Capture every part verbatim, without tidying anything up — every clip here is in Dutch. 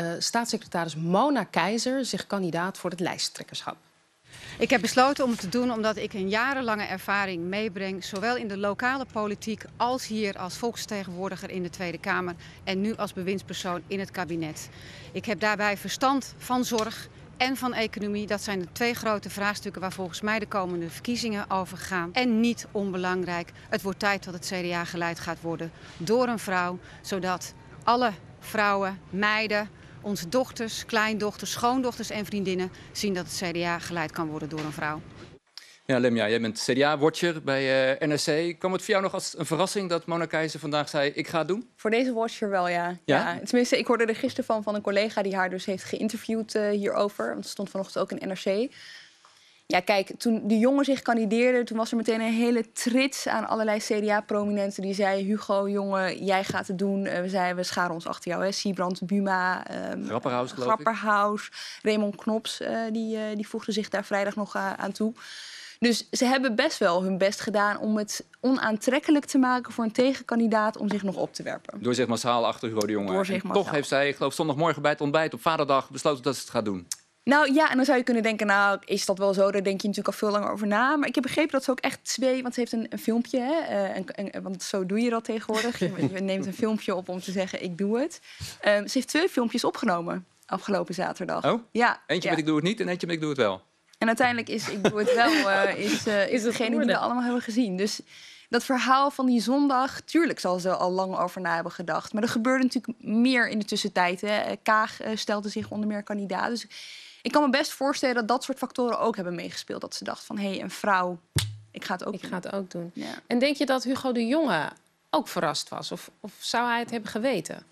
uh, staatssecretaris Mona Keizer zich kandidaat voor het lijsttrekkerschap. Ik heb besloten om het te doen omdat ik een jarenlange ervaring meebreng, zowel in de lokale politiek als hier als volksvertegenwoordiger in de Tweede Kamer en nu als bewindspersoon in het kabinet. Ik heb daarbij verstand van zorg en van economie. Dat zijn de twee grote vraagstukken waar volgens mij de komende verkiezingen over gaan. En niet onbelangrijk, het wordt tijd dat het C D A geleid gaat worden door een vrouw, zodat alle vrouwen, meiden, onze dochters, kleindochters, schoondochters en vriendinnen zien dat het C D A geleid kan worden door een vrouw. Ja, Lemja, jij bent C D A-watcher bij uh, N R C. Kwam het voor jou nog als een verrassing dat Mona Keizer vandaag zei, ik ga het doen? Voor deze watcher wel, ja. ja? ja. Tenminste, ik hoorde er gisteren van van een collega die haar dus heeft geïnterviewd uh, hierover. Want ze stond vanochtend ook in N R C. Ja, kijk, toen die jongen zich kandideerde, toen was er meteen een hele trits aan allerlei C D A-prominenten. Die zei, Hugo, jongen, jij gaat het doen. We zeiden, we scharen ons achter jou. Hè. Siebrand, Buma, um, Grapperhaus, geloof Grapperhaus ik. Raymond Knops, uh, die, uh, die voegde zich daar vrijdag nog uh, aan toe. Dus ze hebben best wel hun best gedaan om het onaantrekkelijk te maken voor een tegenkandidaat om zich nog op te werpen. Door zich massaal achter Hugo de Jonge. Door zich massaal. Toch heeft zij, ik geloof, zondagmorgen bij het ontbijt op Vaderdag besloten dat ze het gaat doen. Nou ja, en dan zou je kunnen denken, nou is dat wel zo? Daar denk je natuurlijk al veel langer over na. Maar ik heb begrepen dat ze ook echt twee... Want ze heeft een, een filmpje, hè? Uh, een, een, want zo doe je dat tegenwoordig. Je neemt een filmpje op om te zeggen, ik doe het. Uh, ze heeft twee filmpjes opgenomen afgelopen zaterdag. Oh? Ja, eentje ja. met ik doe het niet en eentje met ik doe het wel. En uiteindelijk is ik doe het wel, uh, is, uh, is, is degene die we allemaal hebben gezien. Dus dat verhaal van die zondag, tuurlijk zal ze al lang over na hebben gedacht. Maar er gebeurde natuurlijk meer in de tussentijd. Hè. Kaag uh, stelde zich onder meer kandidaat. Dus ik kan me best voorstellen dat dat soort factoren ook hebben meegespeeld. Dat ze dacht van, hé, hey, een vrouw, ik ga het ook ik doen. Ik ga het ook doen. Ja. En denk je dat Hugo de Jonge ook verrast was? Of, of zou hij het hebben geweten?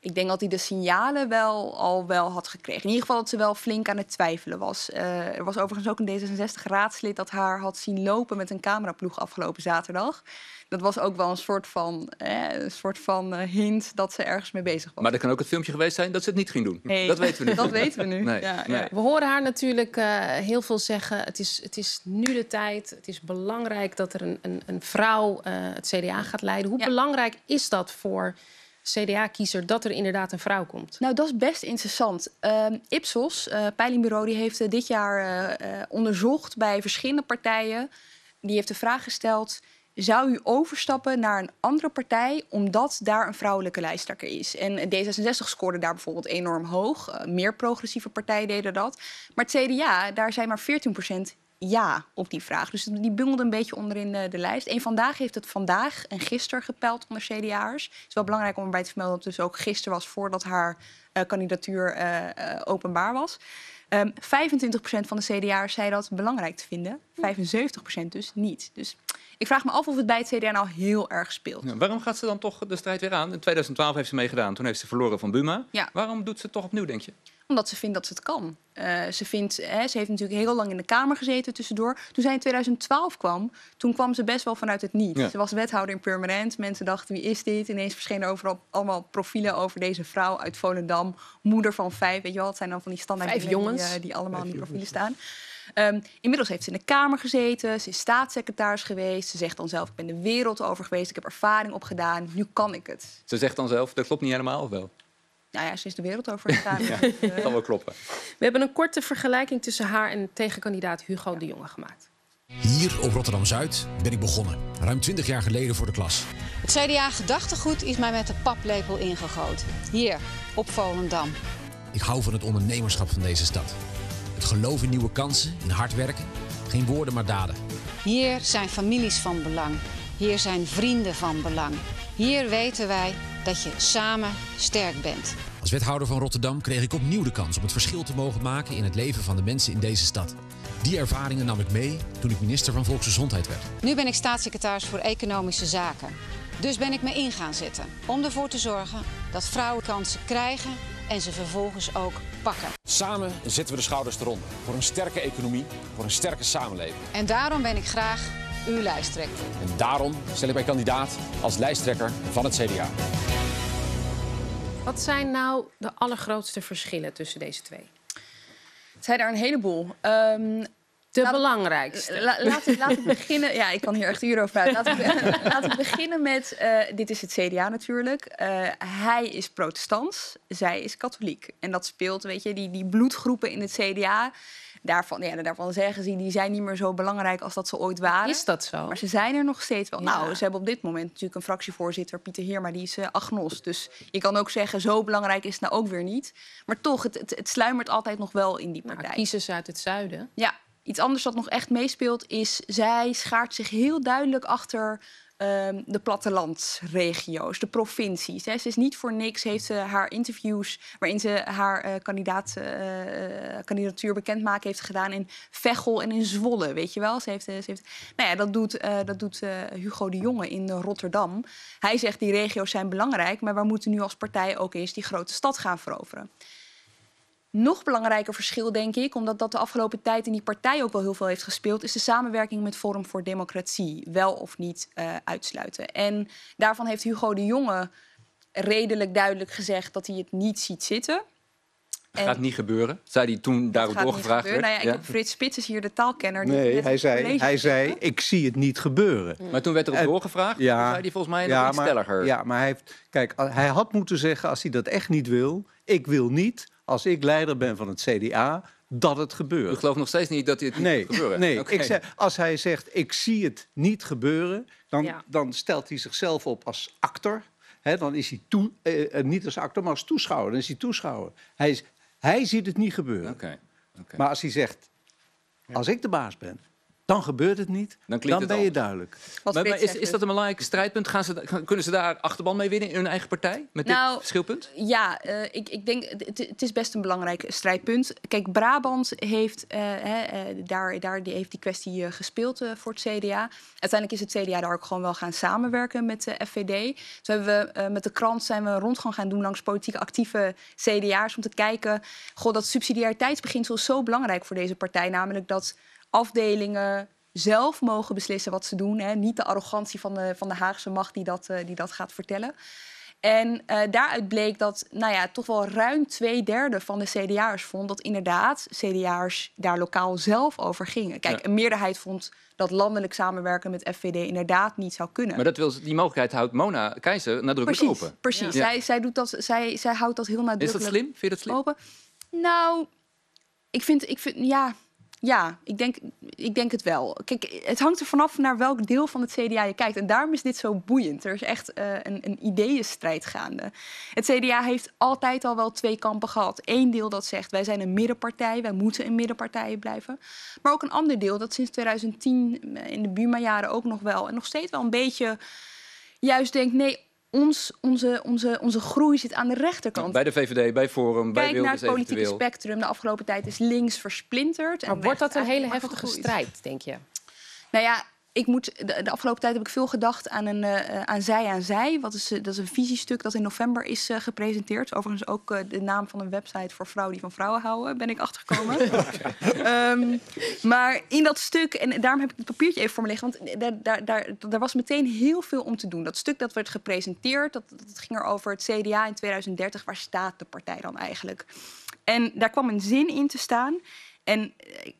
Ik denk dat hij de signalen wel al wel had gekregen. In ieder geval dat ze wel flink aan het twijfelen was. Uh, er was overigens ook een D zesenzestig-raadslid dat haar had zien lopen met een cameraploeg afgelopen zaterdag. Dat was ook wel een soort van, eh, een soort van uh, hint dat ze ergens mee bezig was. Maar dat kan ook het filmpje geweest zijn dat ze het niet ging doen. Nee. Dat weten we nu. Dat weten we nu. Nee. Ja, nee. Ja. We horen haar natuurlijk uh, heel veel zeggen. Het is, het is nu de tijd. Het is belangrijk dat er een, een, een vrouw uh, het C D A gaat leiden. Hoe ja. belangrijk is dat voor C D A-kiezer dat er inderdaad een vrouw komt? Nou, dat is best interessant. Uh, Ipsos, uh, peilingbureau, die heeft uh, dit jaar uh, uh, onderzocht bij verschillende partijen. Die heeft de vraag gesteld, zou u overstappen naar een andere partij omdat daar een vrouwelijke lijsttrekker is? En D zesenzestig scoorde daar bijvoorbeeld enorm hoog. Uh, meer progressieve partijen deden dat. Maar het C D A, daar zijn maar veertien procent ja op die vraag. Dus die bungelde een beetje onderin uh, de lijst. En Vandaag heeft het vandaag en gisteren gepeild onder C D A'ers. Het is wel belangrijk om erbij te vermelden dat het dus ook gisteren was voordat haar uh, kandidatuur uh, uh, openbaar was. Um, vijfentwintig procent van de C D A'ers zei dat belangrijk te vinden. vijfenzeventig procent dus niet. Dus ik vraag me af of het bij het C D A nou heel erg speelt. Ja, waarom gaat ze dan toch de strijd weer aan? In tweeduizend twaalf heeft ze meegedaan. Toen heeft ze verloren van Buma. Ja. Waarom doet ze het toch opnieuw, denk je? Omdat ze vindt dat ze het kan. Uh, ze, vindt, hè, ze heeft natuurlijk heel lang in de Kamer gezeten tussendoor. Toen zij in tweeduizend twaalf kwam, toen kwam ze best wel vanuit het niets. Ja. Ze was wethouder in Purmerend. Mensen dachten, wie is dit? Ineens verschenen overal allemaal profielen over deze vrouw uit Volendam. Moeder van vijf, weet je wel. Het zijn dan van die standaard vijf jongens die, uh, die allemaal vijf in die profielen jongens. staan. Um, inmiddels heeft ze in de Kamer gezeten, ze is staatssecretaris geweest. Ze zegt dan zelf, ik ben de wereld over geweest, ik heb ervaring opgedaan, nu kan ik het. Ze zegt dan zelf, dat klopt niet helemaal, of wel? Nou ja, ze is de wereld over gegaan. Ja, dat uh... kan wel kloppen. We hebben een korte vergelijking tussen haar en tegenkandidaat Hugo ja. de Jonge gemaakt. Hier op Rotterdam-Zuid ben ik begonnen, ruim twintig jaar geleden voor de klas. Het C D A-gedachtegoed is mij met de paplepel ingegoten. Hier, op Volendam. Ik hou van het ondernemerschap van deze stad. Het geloof in nieuwe kansen, in hard werken. Geen woorden, maar daden. Hier zijn families van belang. Hier zijn vrienden van belang. Hier weten wij dat je samen sterk bent. Als wethouder van Rotterdam kreeg ik opnieuw de kans om het verschil te mogen maken in het leven van de mensen in deze stad. Die ervaringen nam ik mee toen ik minister van Volksgezondheid werd. Nu ben ik staatssecretaris voor Economische Zaken. Dus ben ik me in gaan zetten om ervoor te zorgen dat vrouwen kansen krijgen en ze vervolgens ook pakken. Samen zetten we de schouders eronder. Voor een sterke economie, voor een sterke samenleving. En daarom ben ik graag uw lijsttrekker. En daarom stel ik mij kandidaat als lijsttrekker van het C D A. Wat zijn nou de allergrootste verschillen tussen deze twee? Het zijn er een heleboel. Um, De laat, belangrijkste. La, laat ik, laat ik beginnen. Ja, ik kan hier echt uren over uit. Laat ik, laat ik beginnen met. Uh, dit is het C D A natuurlijk. Uh, hij is protestants, zij is katholiek. En dat speelt, weet je, die, die bloedgroepen in het C D A. Daarvan, ja, daarvan zeggen ze, die zijn niet meer zo belangrijk als dat ze ooit waren. Is dat zo? Maar ze zijn er nog steeds wel. Ja. Nou, ze hebben op dit moment natuurlijk een fractievoorzitter, Pieter Heerma, die is uh, agnost. Dus je kan ook zeggen, zo belangrijk is het nou ook weer niet. Maar toch, het, het, het sluimert altijd nog wel in die partij. Maar kiezers uit het zuiden? Ja. Iets anders dat nog echt meespeelt is, zij schaart zich heel duidelijk achter um, de plattelandsregio's, de provincies. Hè. Ze is niet voor niks, heeft ze haar interviews waarin ze haar uh, kandidaat, uh, kandidatuur bekendmaken heeft gedaan in Veghel en in Zwolle, weet je wel. Ze heeft, ze heeft, nou ja, dat doet, uh, dat doet uh, Hugo de Jonge in Rotterdam. Hij zegt, die regio's zijn belangrijk, maar we moeten nu als partij ook eens die grote stad gaan veroveren. Nog belangrijker verschil, denk ik, omdat dat de afgelopen tijd in die partij ook wel heel veel heeft gespeeld, is de samenwerking met Forum voor Democratie. Wel of niet uh, uitsluiten. En daarvan heeft Hugo de Jonge redelijk duidelijk gezegd dat hij het niet ziet zitten. Het gaat niet gebeuren, zei hij toen daarop doorgevraagd werd. Nou ja, ja. Frits Spits is hier de taalkenner. Nee, hij zei, hij zei, ik zie het niet gebeuren. Mm. Maar toen werd er op en, doorgevraagd, ja, toen zei hij volgens mij ja, nog maar, stelliger. Ja, maar hij, heeft, kijk, hij had moeten zeggen, als hij dat echt niet wil, ik wil niet, als ik leider ben van het C D A, dat het gebeurt. Ik geloof nog steeds niet dat dit nee, niet gebeurt. Nee, okay. ik zeg, als hij zegt, ik zie het niet gebeuren, dan, ja. dan stelt hij zichzelf op als actor. He, dan is hij toe, eh, niet als actor, maar als toeschouwer. Dan is hij toeschouwer. Hij is... Hij ziet het niet gebeuren. Okay, okay. Maar als hij zegt, als ik de baas ben, dan gebeurt het niet. Dan, dan het ben je duidelijk. Maar, maar is, is dat een belangrijk strijdpunt? Gaan ze, kunnen ze daar achterban mee winnen in hun eigen partij? Met nou, dit verschilpunt? Ja, uh, ik, ik denk, het, het is best een belangrijk strijdpunt. Kijk, Brabant heeft, uh, he, uh, daar, daar, die, heeft die kwestie uh, gespeeld uh, voor het C D A. Uiteindelijk is het C D A daar ook gewoon wel gaan samenwerken met de F V D. Zo hebben we uh, met de krant zijn we een rondgang gaan doen langs politiek actieve C D A'ers om te kijken, goh, dat subsidiariteitsbeginsel is zo belangrijk voor deze partij, namelijk dat afdelingen zelf mogen beslissen wat ze doen. Hè? Niet de arrogantie van de, van de Haagse macht die dat, uh, die dat gaat vertellen. En uh, daaruit bleek dat nou ja, toch wel ruim twee derde van de C D A'ers vond dat inderdaad C D A'ers daar lokaal zelf over gingen. Kijk, ja. een meerderheid vond dat landelijk samenwerken met F V D inderdaad niet zou kunnen. Maar dat wil, die mogelijkheid houdt Mona Keizer nadrukkelijk precies, open. Precies, ja. zij, zij, doet dat, zij, zij houdt dat heel nadrukkelijk open. Is dat slim? Vind je dat slim? Open. Nou, ik vind... Ik vind ja. Ja, ik denk, ik denk het wel. Kijk, het hangt er vanaf naar welk deel van het C D A je kijkt. En daarom is dit zo boeiend. Er is echt uh, een, een ideeënstrijd gaande. Het C D A heeft altijd al wel twee kampen gehad. Eén deel dat zegt, wij zijn een middenpartij. Wij moeten een middenpartij blijven. Maar ook een ander deel dat sinds tweeduizend tien, in de Buma-jaren ook nog wel... en nog steeds wel een beetje juist denkt, nee... Ons, onze, onze, onze groei zit aan de rechterkant. Bij de V V D, bij Forum, Kijk bij Wilders. Kijk naar het politieke eventueel. spectrum. De afgelopen tijd is links versplinterd. En maar wordt dat een hele heftige strijd, denk je? Nou ja, ik moet, de, de afgelopen tijd heb ik veel gedacht aan, een, uh, aan Zij aan Zij. Wat is, uh, dat is een visiestuk dat in november is uh, gepresenteerd. Overigens ook uh, de naam van een website voor vrouwen die van vrouwen houden. Ben ik achtergekomen. um, maar in dat stuk, en daarom heb ik het papiertje even voor me liggen. Want daar, daar, daar, daar was meteen heel veel om te doen. Dat stuk dat werd gepresenteerd, dat, dat ging er over het C D A in tweeduizend dertig. Waar staat de partij dan eigenlijk? En daar kwam een zin in te staan... En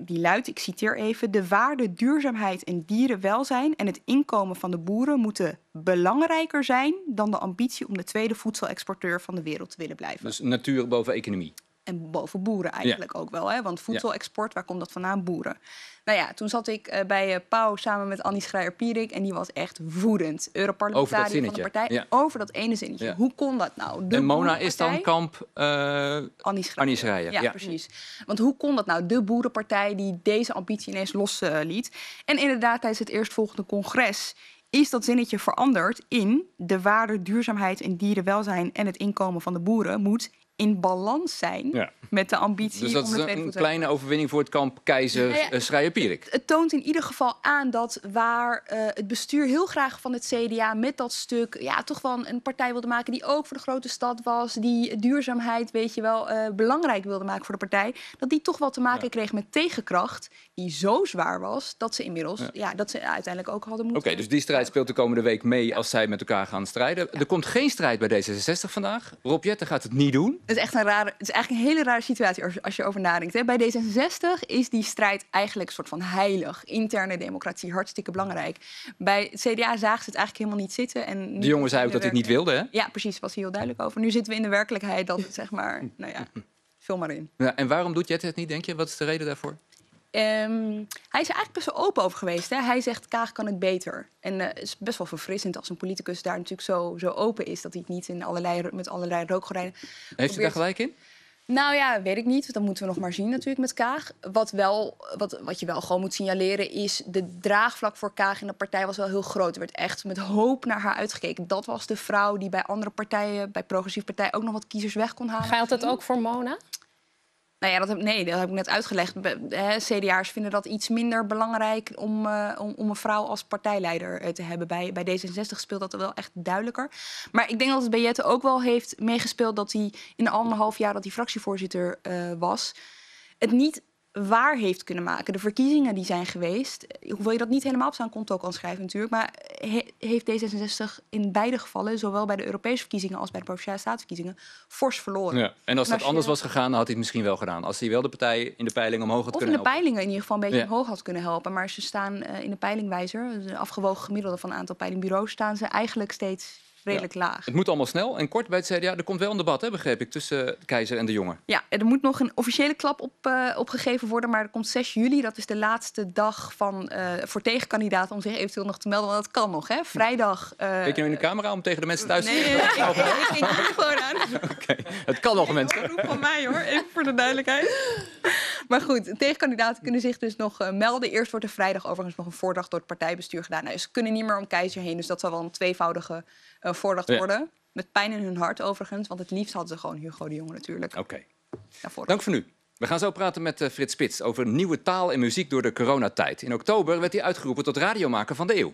die luidt, ik citeer even... De waarde, duurzaamheid en dierenwelzijn en het inkomen van de boeren... moeten belangrijker zijn dan de ambitie... om de tweede voedselexporteur van de wereld te willen blijven. Dus natuur boven economie. En boven boeren eigenlijk ja. ook wel. Hè? Want voedselexport, waar komt dat vandaan? Boeren. Nou ja, toen zat ik uh, bij uh, Pauw samen met Annie Schreier-Pierik... en die was echt woedend. Europarlementariër van de partij. Ja. Over dat ene zinnetje. Ja. Hoe kon dat nou? De en Mona is dan kamp uh, Annie Schreier. Annie Schreier. Ja, ja, precies. Want hoe kon dat nou? De boerenpartij die deze ambitie ineens los uh, liet. En inderdaad, tijdens het eerstvolgende congres... is dat zinnetje veranderd in... de waarde, duurzaamheid en dierenwelzijn... en het inkomen van de boeren moet... in balans zijn ja. met de ambitie... Dus dat om is een, een kleine overwinning voor het kamp Keizer ja, ja. Schreier-Pierik. Het, het toont in ieder geval aan dat waar uh, het bestuur heel graag van het C D A... met dat stuk ja, toch wel een, een partij wilde maken... die ook voor de grote stad was, die duurzaamheid weet je wel uh, belangrijk wilde maken voor de partij... dat die toch wel te maken ja. kreeg met tegenkracht die zo zwaar was... dat ze inmiddels ja. Ja, dat ze uiteindelijk ook hadden moeten... Oké, okay, dus die strijd speelt de komende week mee ja. als zij met elkaar gaan strijden. Ja. Er komt geen strijd bij D zesenzestig vandaag. Rob Jetten gaat het niet doen... Het is echt een rare, het is eigenlijk een hele rare situatie als, als je erover nadenkt. Hè. Bij D zesenzestig is die strijd eigenlijk een soort van heilig. Interne democratie, hartstikke belangrijk. Bij het C D A zagen ze het eigenlijk helemaal niet zitten. En nu de jongen zei ook dat hij het niet wilde, hè? Ja, precies. Daar was hij heel duidelijk over. Nu zitten we in de werkelijkheid dat het, zeg maar, nou ja, vul maar in. Ja, en waarom doet Jette het niet, denk je? Wat is de reden daarvoor? Um, hij is er eigenlijk best wel open over geweest. Hè? Hij zegt, Kaag kan het beter. En uh, het is best wel verfrissend als een politicus daar natuurlijk zo, zo open is... dat hij het niet in allerlei, met allerlei rookgordijnen... Heeft probeert... u daar gelijk in? Nou ja, weet ik niet. Want dat moeten we nog maar zien natuurlijk met Kaag. Wat, wel, wat, wat je wel gewoon moet signaleren is... de draagvlak voor Kaag in de partij was wel heel groot. Er werd echt met hoop naar haar uitgekeken. Dat was de vrouw die bij andere partijen, bij progressieve partijen... ook nog wat kiezers weg kon halen. Geldt dat ook voor Mona? Nou ja, dat heb, nee, dat heb ik net uitgelegd. C D A'ers vinden dat iets minder belangrijk om, uh, om, om een vrouw als partijleider uh, te hebben. Bij, bij D zesenzestig speelt dat wel echt duidelijker. Maar ik denk dat het bij Jette ook wel heeft meegespeeld... dat hij in de anderhalf jaar dat hij fractievoorzitter uh, was... het niet waar heeft kunnen maken. De verkiezingen die zijn geweest... hoewel je dat niet helemaal op zijn konto kan schrijven natuurlijk... maar he, heeft D zesenzestig in beide gevallen... zowel bij de Europese verkiezingen als bij de Provinciale Statenverkiezingen... fors verloren. Ja. En als dat anders was gegaan, dan had hij het misschien wel gedaan. Als hij wel de partij in de peiling omhoog had kunnen helpen. Of in de peilingen in ieder geval een beetje ja. omhoog had kunnen helpen. Maar ze staan uh, in de peilingwijzer... de afgewogen gemiddelde van een aantal peilingbureaus... staan ze eigenlijk steeds... redelijk ja. laag. Het moet allemaal snel en kort bij het C D A. Er komt wel een debat, hè, begreep ik, tussen de Keizer en de Jonge. Ja, er moet nog een officiële klap op, uh, opgegeven worden, maar er komt zes juli. Dat is de laatste dag van, uh, voor tegenkandidaten om zich eventueel nog te melden. Want dat kan nog, hè? Vrijdag... Uh, Kijk je nou in de camera om tegen de mensen thuis nee, te zeggen? Nee, ik ging er gewoon aan. Oké, het kan nog, mensen. Een oproep van mij, hoor. Even voor de duidelijkheid. Maar goed, tegenkandidaten kunnen zich dus nog uh, melden. Eerst wordt er vrijdag overigens nog een voordracht door het partijbestuur gedaan. Nou, ze kunnen niet meer om Keizer heen, dus dat zal wel een tweevoudige... Uh, voordacht worden. Ja. Met pijn in hun hart overigens. Want het liefst hadden ze gewoon Hugo de Jonge natuurlijk. Oké. Okay. Ja, dank voor nu. We gaan zo praten met uh, Frits Spits over nieuwe taal en muziek door de coronatijd. In oktober werd hij uitgeroepen tot radiomaker van de eeuw.